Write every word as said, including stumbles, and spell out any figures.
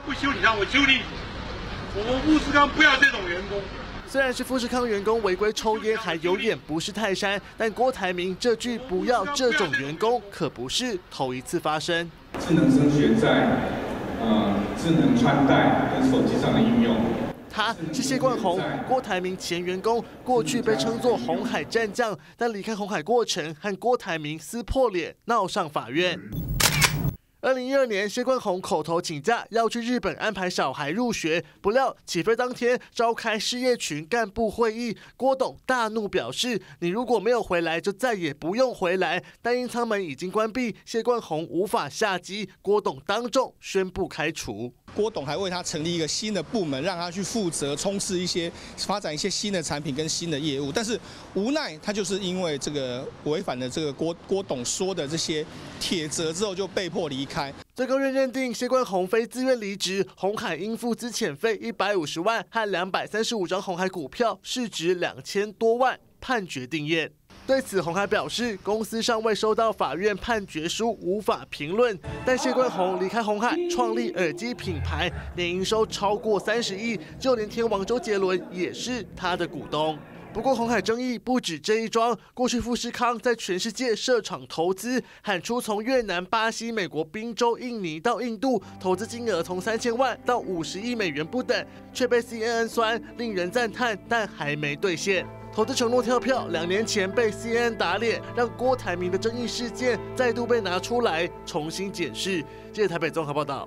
他不修理他，我修理你。我们富士康不要这种员工。虽然是富士康员工违规抽烟还有眼不识泰山，但郭台铭这句“不要这种员工”可不是头一次发生。智能升学在呃智能穿戴跟手机上的应用。 他是谢冠宏，郭台铭前员工，过去被称作红海战将，但离开红海过程和郭台铭撕破脸，闹上法院。二零一二年，谢冠宏口头请假要去日本安排小孩入学，不料起飞当天召开事业群干部会议，郭董大怒表示：“你如果没有回来，就再也不用回来。”但因舱门已经关闭，谢冠宏无法下机，郭董当众宣布开除。 郭董还为他成立一个新的部门，让他去负责冲刺一些、发展一些新的产品跟新的业务。但是无奈他就是因为这个违反了这个郭郭董说的这些铁则之后，就被迫离开。最高院认定谢冠宏非自愿离职，鸿海应付资遣费一百五十万和两百三十五张鸿海股票，市值两千多万，判决定谳。 对此，鸿海表示，公司尚未收到法院判决书，无法评论。但谢冠宏离开鸿海，创立耳机品牌，年营收超过三十亿，就连天王周杰伦也是他的股东。不过，鸿海争议不止这一桩。过去，富士康在全世界设厂投资，喊出从越南、巴西、美国、宾州、印尼到印度，投资金额从三千万到五十亿美元不等，却被 C N N 酸，令人赞叹，但还没兑现。 投资承诺跳票，两年前被 C N N 打脸，让郭台铭的争议事件再度被拿出来重新检视。记者台北综合报道。